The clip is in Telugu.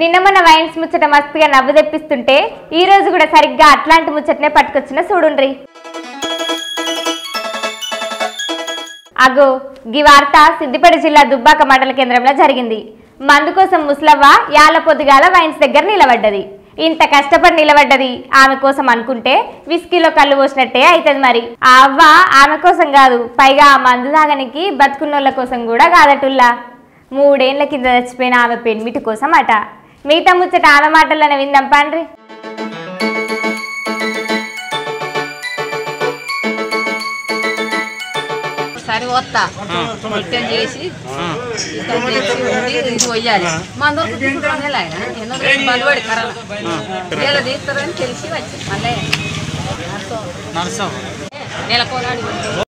నిన్నమన్న వైన్స్ ముచ్చట మస్తుగా నవ్వు తెప్పిస్తుంటే ఈ రోజు కూడా సరిగ్గా అట్లాంటి ముచ్చటనే పట్టుకొచ్చిన చూడుండ్రి. అగో ఈ వార్త సిద్దిపేట జిల్లా దుబ్బాక మండల కేంద్రంలో జరిగింది. మందు కోసం ముసలవ్వ యాల పొద్దుగాల వైన్స్ దగ్గర నిలబడ్డది. ఇంత కష్టపడి నిలబడ్డది ఆమె కోసం అనుకుంటే విస్కీలో కళ్ళు పోసినట్టే అవుతుంది. మరి ఆ అవ్వ ఆమె కోసం కాదు, పైగా ఆ మందు తాగనికి బతుకున్నోళ్ళ కోసం కూడా కాదటుల్లా. 3 ఏళ్ల కింద చచ్చిపోయిన ఆమె పెన్మిటి కోసం అట. మిగతా ముచ్చట ఆమె మాటలను విందాం పండ్రి. సరే వస్తా రిటర్న్ చేసి ఇది పోయాలి. మా అందరికి బలబడి కర్రలు తీస్తారని తెలిసి వచ్చి మళ్ళీ నెలకొన్నాడు.